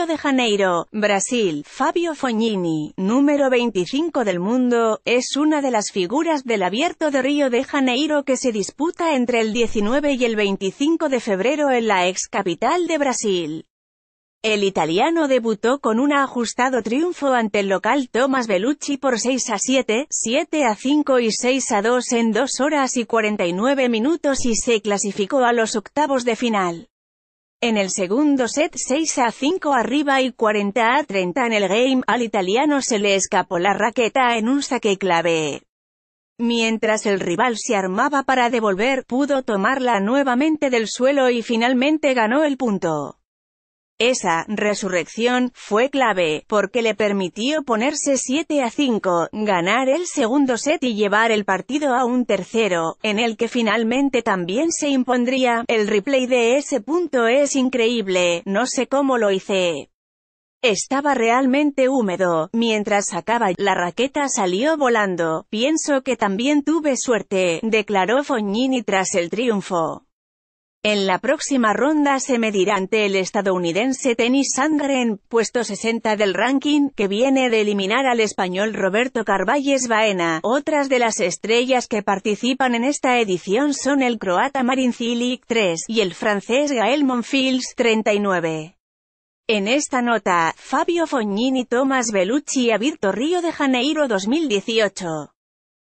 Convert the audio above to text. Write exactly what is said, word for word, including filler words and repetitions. Río de Janeiro, Brasil. Fabio Fognini, número veinticinco del mundo, es una de las figuras del Abierto de Río de Janeiro que se disputa entre el diecinueve y el veinticinco de febrero en la ex capital de Brasil. El italiano debutó con un ajustado triunfo ante el local Thomas Bellucci por seis a siete, siete a cinco y seis a dos en dos horas y cuarenta y nueve minutos y se clasificó a los octavos de final. En el segundo set, seis a cinco arriba y cuarenta a treinta en el game, al italiano se le escapó la raqueta en un saque clave. Mientras el rival se armaba para devolver, pudo tomarla nuevamente del suelo y finalmente ganó el punto. Esa resurrección fue clave, porque le permitió ponerse siete a cinco, ganar el segundo set y llevar el partido a un tercero, en el que finalmente también se impondría. El replay de ese punto es increíble, no sé cómo lo hice. Estaba realmente húmedo, mientras sacaba la raqueta salió volando, pienso que también tuve suerte, declaró Fognini tras el triunfo. En la próxima ronda se medirá ante el estadounidense Denis Sandgren, puesto sesenta del ranking, que viene de eliminar al español Roberto Carballes Baena. Otras de las estrellas que participan en esta edición son el croata Marin Cilic, tres, y el francés Gael Monfils, treinta y nueve. En esta nota, Fabio Fognini, Thomas Bellucci, Abierto Río de Janeiro dos mil dieciocho.